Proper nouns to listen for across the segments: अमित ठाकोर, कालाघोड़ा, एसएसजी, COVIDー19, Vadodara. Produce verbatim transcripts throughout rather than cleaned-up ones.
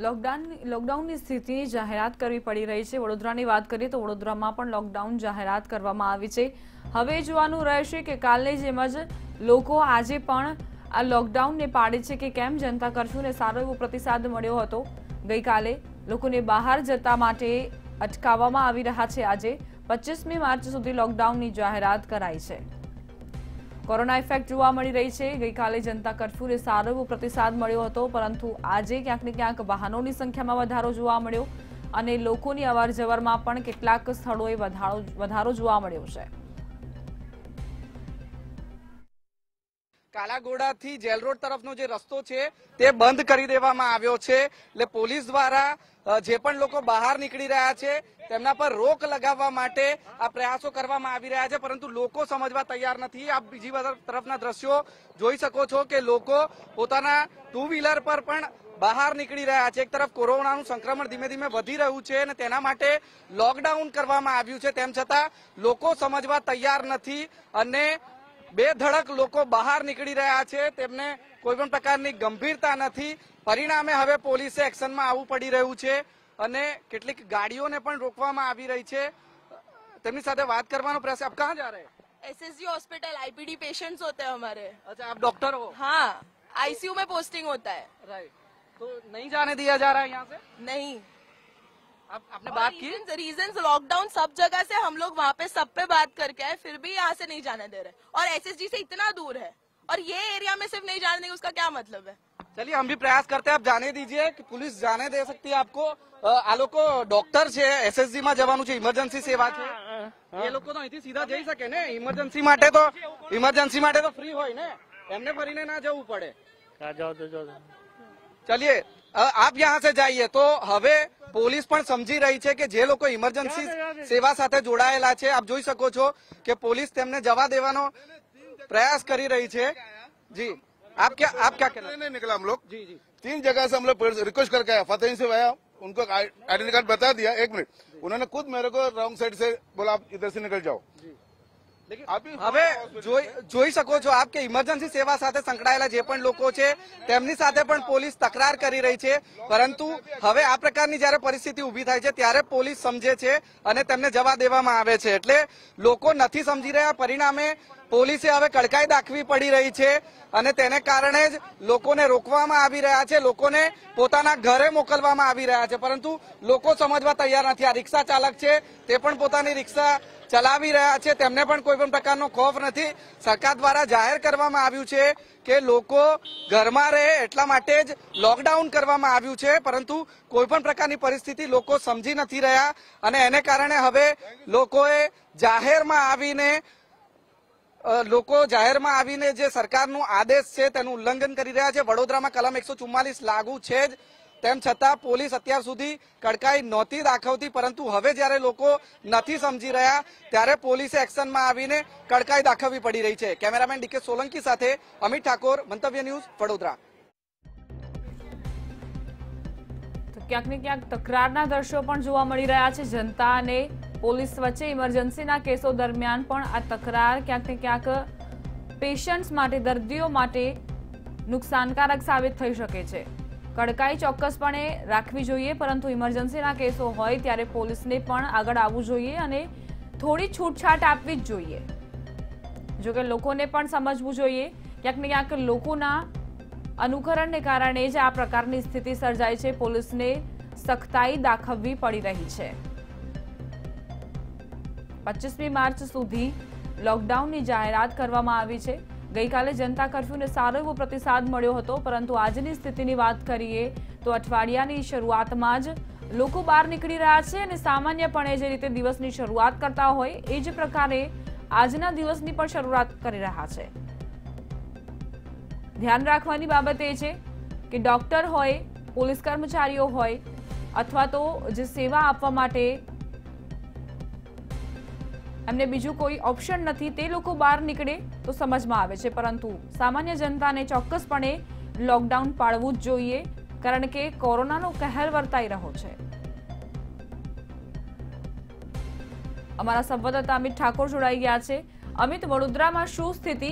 Lockdown lockdown की स्थिति की जाहरात करवी पड़ी रही है। वडोदरा की बात करिए तो वडोदरा में पण लॉकडाउन जाहरात करवामां आवी छे। हवे जोवानुं रहेशे के कालनी जेम ज लोको आजे पण आ लॉकडाउन ने पाड़े छे के केम। जनता कर्फ्यू ने सारो एवो प्रतिसाद मळ्यो हतो। गई काले लोकोने बहार जता माटे अटकाववामां आवी रह्या छे। आजे पच्चीसमी मार्च सुधी लॉकडाउन की जाहरात कराई है। कोरोना इफेक्ट जोवा मळी रही है। गई काले जनता कर्फ्यू ने सारो एवो प्रतिसाद मळ्यो हतो, परंतु आजे क्यांक ने क्यांक वाहनोनी संख्यामां वधारो जोवा मळ्यो अने लोकोनी अवारजवरमां पण केटलाक स्थळोए वधारो वधारो जोवा मळ्यो छे। कालाघोड़ा थी जेलरोड तरफनो जे रस्तो छे ते बंद करी देवामां आव्यो छे। એટલે પોલીસ દ્વારા જે પણ લોકો બહાર નીકળી રહ્યા છે તેમના પર રોક લગાવવા માટે આ પ્રયાસો કરવામાં આવી રહ્યા છે, પરંતુ લોકો સમજવા તૈયાર નથી। આપ બીજી તરફના દ્રશ્યો જોઈ શકો છો કે લોકો પોતાના ટુ વ્હીલર પર પણ બહાર નીકળી રહ્યા છે। એક તરફ કોરોનાનું સંક્રમણ ધીમે ધીમે વધી રહ્યું છે અને તેના માટે લોકડાઉન કરવામાં આવ્યું છે, તેમ છતાં લોકો સમજવા તૈયાર નથી અને बेधड़क लोको बहार निकली रह्या छे। तेमने कोईपण प्रकारनी गंभीरता नथी। परिणामे हवे पोलीसे एक्शनमां आववुं पड़ी रह्युं छे अने केटलीक गाड़ीओने पण रोकवामां आवी रही छे। तेमनी साथे वात करवानो प्रयास। आप कहाँ जा रहे हैं? एसएसजी हॉस्पिटल, आईपीडी पेशेंट्स होते हैं हमारे। अच्छा, आप डॉक्टर हो? हाँ, आईसीयू में पोस्टिंग होता है। राइट, तो नहीं जाने दिया जा रहा है यहाँ से? नहीं। आप, आपने बात की? रीजन लॉकडाउन सब जगह से हम लोग वहाँ पे सब पे बात करके आए, फिर भी यहाँ से नहीं जाने दे रहे। और एसएसजी से इतना दूर है और ये एरिया में सिर्फ नहीं जाने देंगे, उसका क्या मतलब है? चलिए हम भी प्रयास करते हैं। आप जाने दीजिए कि पुलिस जाने दे सकती है आपको। आ लोग डॉक्टर है, एसएसजी में जवानू छे, इमरजेंसी सेवा छे। ये लोग तो अहींथी सीधा जई सके ने? इमरजेंसी माटे तो इमरजेंसी माटे तो फ्री होय ने, एमने फरीने ना जवुं पड़े। चलिए आप यहाँ से जाइए। तो हवे पुलिस पण समझी रही है कि जे लोग इमरजेंसी सेवा साथे जोड़ायेला छे, आप जोई सको छो कि पुलिस तेमने जवा देवानो प्रयास करी रही है। जी आप क्या आप क्या कहना? नहीं निकला हम लोग। जी जी तीन जगह से हम लोग रिक्वेस्ट करके आया। फतेह से आया, उनको आईडेंटी कार्ड बता दिया। एक मिनट, उन्होंने खुद मेरे को रॉन्ग साइड से बोला आप इधर से निकल जाओ। હવે જોઈ શકો છો આપ કે ઇમરજન્સી સેવા સાથે સંકળાયેલા જે પણ લોકો છે તેમની સાથે પણ પોલીસ તકરાર કરી રહી છે, પરંતુ હવે આ પ્રકારની જ્યારે પરિસ્થિતિ ઊભી થાય છે ત્યારે પોલીસ સમજે છે અને તેમને જવા દેવામાં આવે છે। એટલે લોકો નથી સમજી રહ્યા, પરિણામે પોલીસે હવે કડકાઈ દાખવી પડી રહી છે અને તેને કારણે જ લોકોને રોકવામાં આવી રહ્યા છે, લોકોને પોતાના ઘરે મોકલવામાં આવી રહ્યા છે, પરંતુ લોકો સમજવા તૈયાર નથી। આ રિક્ષા ચાલક છે તે પણ પોતાની રિક્ષા ચલાવી રહ્યા છે, તેમને પણ કોઈ પણ પ્રકારનો ખોફ નથી। સરકાર દ્વારા જાહેર કરવામાં આવ્યું છે કે લોકો ઘરમાં રહે એટલા માટે જ લોકડાઉન કરવામાં આવ્યું છે, પરંતુ કોઈ પણ પ્રકારની પરિસ્થિતિ લોકો સમજી નથી રહ્યા અને એને કારણે હવે લોકોએ જાહેરમાં આવીને લોકો જાહેરમાં આવીને જે સરકારનો આદેશ છે તેનું ઉલ્લંઘન કરી રહ્યા છે। વડોદરામાં કલમ એકસો ચુમ્માલીસ લાગુ છે જ, તેમ છતાં પોલીસ અત્યાર સુધી કડકાઈ નહોતી દાખવતી, પરંતુ હવે જ્યારે લોકો નથી સમજી રહ્યા ત્યારે પોલીસે એક્શનમાં આવીને કડકાઈ દાખવવી પડી રહી છે। કેમેરામેન ડીકે સોલંકી સાથે અમિત ઠાકોર, મંતવ્ય ન્યૂઝ, વડોદરા। તો ક્યાંક ને ક્યાંક તકરારના દ્રશ્યો પણ જોવા મળી રહ્યા છે। જનતા અને પોલીસ વચ્ચે ઇમરજન્સીના કેસો દરમિયાન પણ આ તકરાર ક્યાંક ને ક્યાંક પેશન્ટ્સ માટે, દર્દીઓ માટે નુકસાનકારક સાબિત થઈ શકે છે। कड़काई चौक्सपणे राखवी जोईए, परंतु इमरजन्सीना केसो होय त्यारे पोलीसने पण आगळ आववुं जोईए अने थोड़ी छूटछाट आपवी ज जोईए। जो के लोकोने पण समजवुं जोईए क्यांक ने क्यांक लोकोना अनुकरणने कारणे ज आ प्रकारनी स्थिति सर्जाई छे। पोलीसने सख्ताई दाखववी पड़ी रही छे। पच्चीसमी मार्च सुधी लॉकडाउननी जाहेरात करवामां आवी छे। गई काले जनता कर्फ्यू ने सारो एवो प्रतिसाद मळ्यो हतो, परंतु आजनी स्थितिनी वात करीए तो अठवाडियानी शरूआतमां ज लोको बहार नीकळी रह्या छे अने सामान्यपणे जे रीते दिवसनी शरूआत करता होय ए ज प्रकारे आजना दिवसनी पण शरूआत करी रह्या छे। ध्यान राखवानी बाबत ए छे के डॉक्टर होय, पोलीस कर्मचारीओ होय अथवा तो जे सेवा आपवा माटे एमने बीजू कोई ऑप्शन नहीं, ते लोको बाहर निकले तो समझ में आवे छे, परंतु सामान्य जनता ने चौक्सपणे लॉकडाउन पाळवुं ज जोईए, कारण के कोरोना नो कहर वर्ताई रह्यो छे। अमारा संवाददाता अमित ठाकोर जोड़ाई गया है। अमित, वडोदरा में शुं स्थिति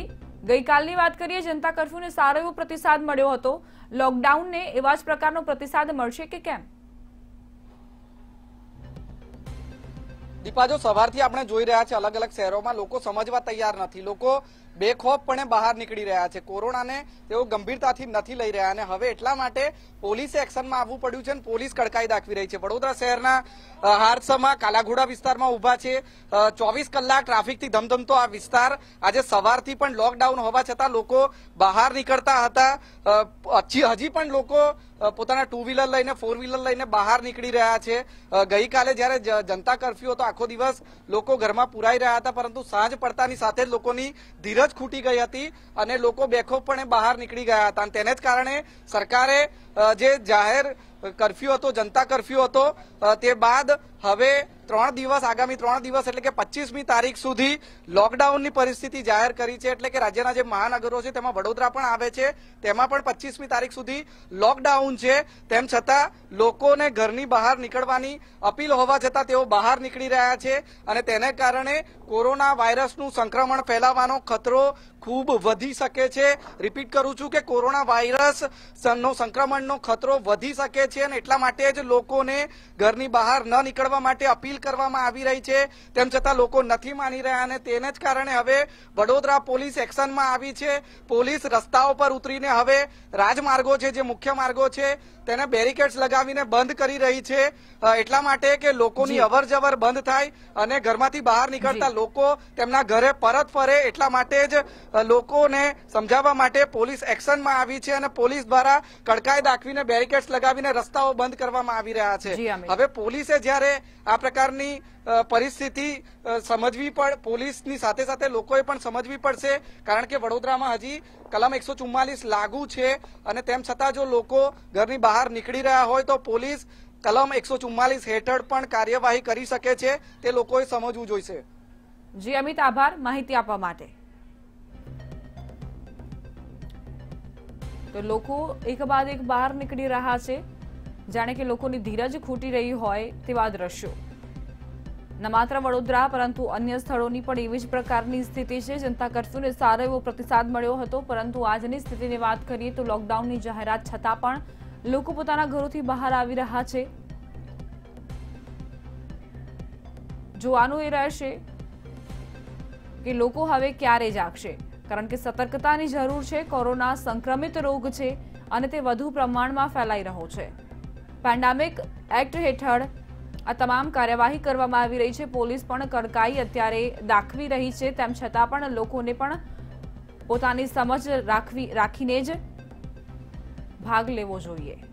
ગઈકાલની વાત કરીએ જનતા કર્ફ્યુને સારો એવો પ્રતિસાદ મળ્યો હતો. લોકડાઉનને એવા જ પ્રકારનો પ્રતિસાદ મળશે કે કેમ? દીપાજો, સવારથી આપણે જોઈ રહ્યા છે અલગ અલગ શહેરોમાં લોકો સમજવા તૈયાર નથી. લોકો બેખોફપણે બહાર નીકળી રહ્યા છે. કોરોનાને તેઓ ગંભીરતાથી નથી લઈ રહ્યા અને હવે એટલા માટે પોલીસે એક્શનમાં આવવું પડ્યું છે અને પોલીસ કડકાઈ દાખવી રહી છે. વડોદરા શહેરના હારસમાં કાલાઘોડા વિસ્તારમાં ઉભા છે. ચોવીસ કલાક ટ્રાફિકથી ધમધમતો આ વિસ્તાર. આજે સવારથી પણ લોકડાઉન હોવા છતાં લોકો બહાર નીકળતા હતા. હજી પણ લોકો પોતાના ટુ વ્હીલર લઈને ફોર વ્હીલર લઈને બહાર નીકળી રહ્યા છે. ગઈકાલે જ્યારે જનતા કર્ફ્યુ હતો આખો દિવસ લોકો ઘરમાં પુરાઈ રહ્યા હતા, પરંતુ સાંજ પડતાની સાથે જ લોકોની ધીરજ ખૂટી ગઈ હતી અને લોકો બેખોફપણે બહાર નીકળી ગયા હતા. તેને જ કારણે સરકારે જે જાહેર કર્ફ્યુ હતો, જનતા કર્ફ્યુ હતો, તે બાદ હવે ત્રણ દિવસ આગામી ત્રણ દિવસ એટલે કે પચીસમી તારીખ સુધી લોકડાઉનની પરિસ્થિતિ જાહેર કરી છે. એટલે કે રાજ્યના જે મહાનગરો છે તેમાં વડોદરા પણ આવે છે, તેમાં પણ પચીસમી તારીખ સુધી લોકડાઉન છે. તેમ છતાં લોકોને ઘરની બહાર નીકળવાની અપીલ હોવા છતાં તેઓ બહાર નીકળી રહ્યા છે અને તેને કારણે કોરોના વાયરસનું સંક્રમણ ફેલાવાનો ખતરો ખૂબ વધી શકે છે. રિપીટ કરું છું કે કોરોના વાયરસનો સંક્રમણનો ખતરો વધી શકે છે અને એટલા માટે જ લોકોને ઘરની બહાર ન નીકળવા માટે અપીલ કરવામાં આવી રહી છે. તેમ છતાં લોકો નથી માની રહ્યા અને તેને જ કારણે હવે વડોદરા પોલીસ એક્શનમાં આવી છે. પોલીસ રસ્તાઓ પર ઉતરીને હવે રાજમાર્ગો છે, જે મુખ્ય માર્ગો છે, તેને બેરિકેડ્સ લગાવીને બંધ કરી રહી છે એટલા માટે કે લોકોની અવરજવર બંધ થાય અને ઘરમાંથી બહાર નીકળતા લોકો તેમના ઘરે પરત ફરે. એટલા માટે જ લોકોને સમજાવવા માટે પોલીસ એક્શનમાં આવી છે અને પોલીસ દ્વારા કડકાઈ દાખવીને બેરિકેડ્સ લગાવીને રસ્તાઓ બંધ કરવામાં આવી રહ્યા છે. હવે પોલીસે જ્યારે આ પ્રકારની પરિસ્થિતિ સમજવી પડે, પોલીસની સાથે સાથે લોકોએ પણ સમજવી પડશે, કારણ કે વડોદરામાં હજી કલમ એકસો ચુમ્માલીસ લાગુ છે અને તેમ છતાં જો લોકો ઘરની બહાર નીકળી રહ્યા હોય તો પોલીસ કલમ એકસો ચુમ્માલીસ હેઠળ પણ કાર્યવાહી કરી શકે છે, તે લોકોએ સમજવું જોઈશે. જી અમિત, આભાર માહિતી આપવા માટે. तो लोको एक बाद एक बहार निकली रहा है, जाने के लोकोनी धीरज खूटी रही होय तेवा दृश्यो न मात्र वडोदरा परंतु अन्य स्थळोनी पण एवी ज प्रकारनी स्थिति है. जनता कर्फ्यूने सारो एवो प्रतिसाद मळ्यो हतो, परंतु आजनी स्थितिनी वात करीए तो लॉकडाउननी जाहेरात छतां पण लोको पोताना घरोथी बहार आवी रहा छे. जोवानुं ए रहेशे के लोको हवे क्यारे जागशे, कारण के सतर्कता की जरूर है. कोरोना संक्रमित रोग है और ते वधु प्रमाण में फैलाई रहो है. पेन्डेमिक एक्ट हेठळ आ तमाम कार्यवाही करवामां आवी रही है. पोलीस पण कड़काई अत्यारे दाखवी रही है, तेम छतां पण लोकोने पण पोतानी समझ राखवी राखीने ज भाग लेवो जोईए.